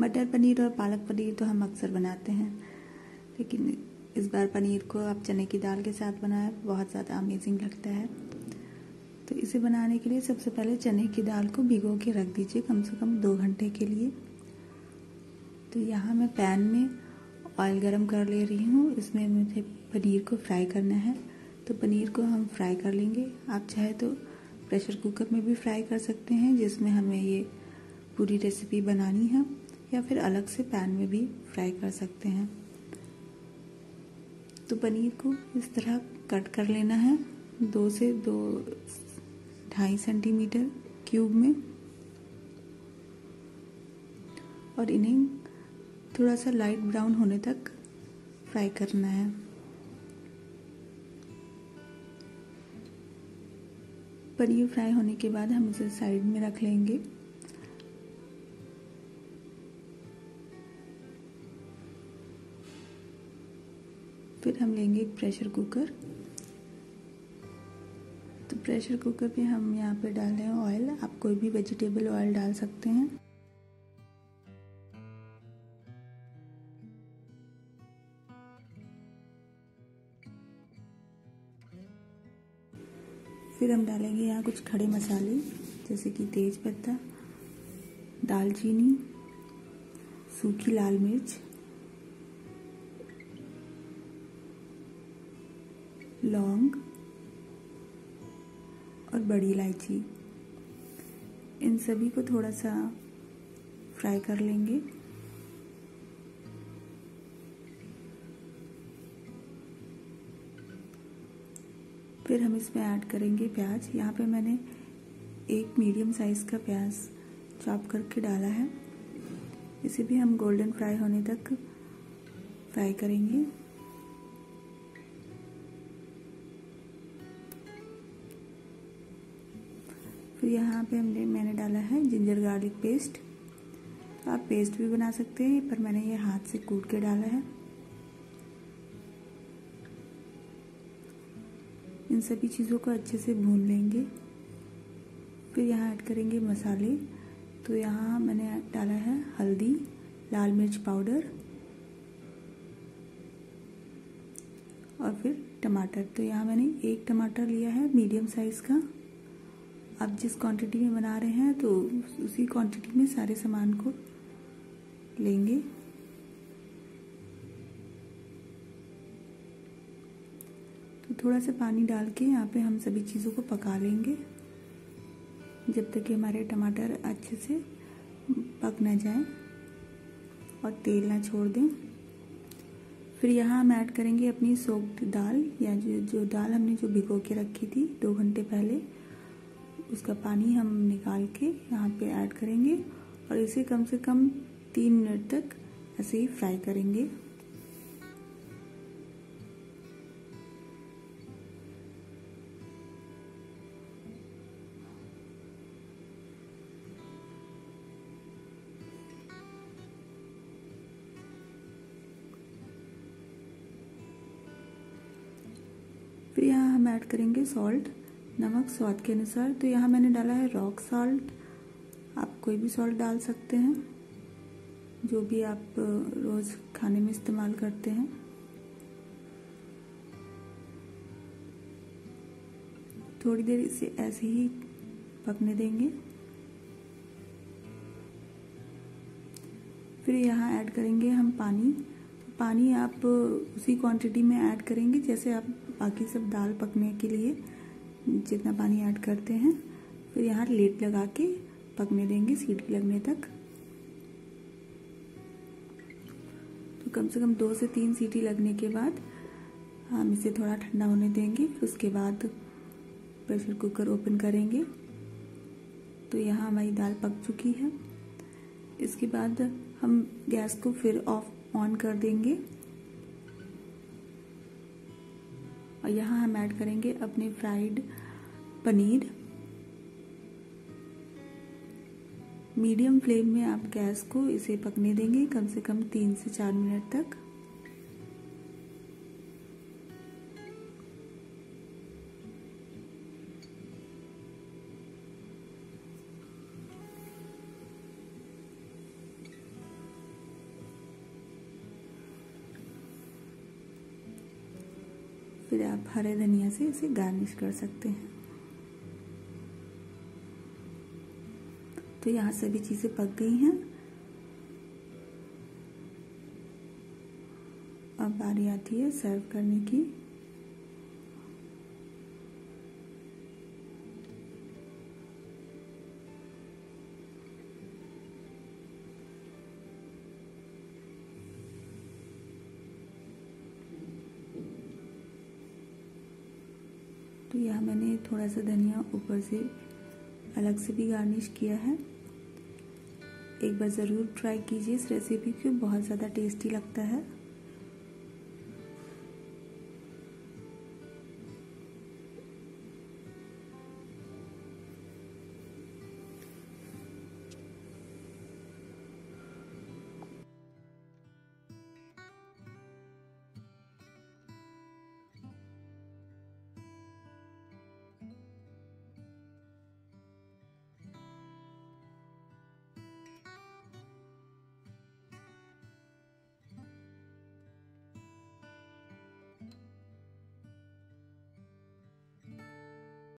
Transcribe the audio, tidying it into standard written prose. मटर पनीर और पालक पनीर तो हम अक्सर बनाते हैं, लेकिन इस बार पनीर को आप चने की दाल के साथ बनाया बहुत ज़्यादा अमेजिंग लगता है। तो इसे बनाने के लिए सबसे पहले चने की दाल को भिगो के रख दीजिए कम से कम 2 घंटे के लिए। तो यहाँ मैं पैन में ऑयल गरम कर ले रही हूँ, इसमें मुझे पनीर को फ्राई करना है। तो पनीर को हम फ्राई कर लेंगे। आप चाहे तो प्रेशर कुकर में भी फ्राई कर सकते हैं, जिसमें हमें ये पूरी रेसिपी बनानी है, या फिर अलग से पैन में भी फ्राई कर सकते हैं। तो पनीर को इस तरह कट कर लेना है 2 से 2.5 सेंटीमीटर क्यूब में, और इन्हें थोड़ा सा लाइट ब्राउन होने तक फ्राई करना है। पनीर फ्राई होने के बाद हम इसे साइड में रख लेंगे। फिर हम लेंगे एक प्रेशर कुकर। तो प्रेशर कुकर पे हम यहाँ पे डाल रहे हैं ऑयल, आप कोई भी वेजिटेबल ऑयल डाल सकते हैं। फिर हम डालेंगे यहाँ कुछ खड़े मसाले, जैसे कि तेज पत्ता, दालचीनी, सूखी लाल मिर्च, लौंग और बड़ी इलायची। इन सभी को थोड़ा सा फ्राई कर लेंगे। फिर हम इसमें ऐड करेंगे प्याज। यहाँ पे मैंने एक मीडियम साइज़ का प्याज चॉप करके डाला है। इसे भी हम गोल्डन फ्राई होने तक फ्राई करेंगे। फिर यहाँ पे मैंने डाला है जिंजर गार्लिक पेस्ट। तो आप पेस्ट भी बना सकते हैं, पर मैंने ये हाथ से कूट के डाला है। इन सभी चीज़ों को अच्छे से भून लेंगे। फिर यहाँ ऐड करेंगे मसाले। तो यहाँ मैंने डाला है हल्दी, लाल मिर्च पाउडर और फिर टमाटर। तो यहाँ मैंने एक टमाटर लिया है मीडियम साइज़ का। आप जिस क्वांटिटी में बना रहे हैं तो उसी क्वांटिटी में सारे सामान को लेंगे। थोड़ा सा पानी डाल के यहाँ पे हम सभी चीज़ों को पका लेंगे, जब तक कि हमारे टमाटर अच्छे से पक ना जाए और तेल ना छोड़ दें। फिर यहाँ हम ऐड करेंगे अपनी सोक्ड दाल, या जो दाल हमने जो भिगो के रखी थी 2 घंटे पहले, उसका पानी हम निकाल के यहाँ पे ऐड करेंगे और इसे कम से कम 3 मिनट तक ऐसे ही फ्राई करेंगे। फिर यहाँ हम ऐड करेंगे सॉल्ट, नमक स्वाद के अनुसार। तो यहाँ मैंने डाला है रॉक सॉल्ट, आप कोई भी सॉल्ट डाल सकते हैं, जो भी आप रोज़ खाने में इस्तेमाल करते हैं। थोड़ी देर इसे ऐसे ही पकने देंगे। फिर यहाँ ऐड करेंगे हम पानी। पानी आप उसी क्वांटिटी में ऐड करेंगे जैसे आप बाकी सब दाल पकने के लिए जितना पानी ऐड करते हैं। फिर यहाँ लीड लगा के पकने देंगे सीटी लगने तक। तो कम से कम 2 से 3 सीटी लगने के बाद हम इसे थोड़ा ठंडा होने देंगे। फिर उसके बाद प्रेशर कुकर ओपन करेंगे। तो यहाँ हमारी दाल पक चुकी है। इसके बाद हम गैस को फिर ऑन कर देंगे और यहाँ हम ऐड करेंगे अपने फ्राइड पनीर। मीडियम फ्लेम में आप गैस को इसे पकने देंगे कम से कम 3 से 4 मिनट तक। फिर आप हरे धनिया से इसे गार्निश कर सकते हैं। तो यहाँ सभी चीज़ें पक गई हैं। अब बारी आती है सर्व करने की। तो यहाँ मैंने थोड़ा सा धनिया ऊपर से अलग से भी गार्निश किया है। एक बार ज़रूर ट्राई कीजिए इस रेसिपी को, बहुत ज़्यादा टेस्टी लगता है।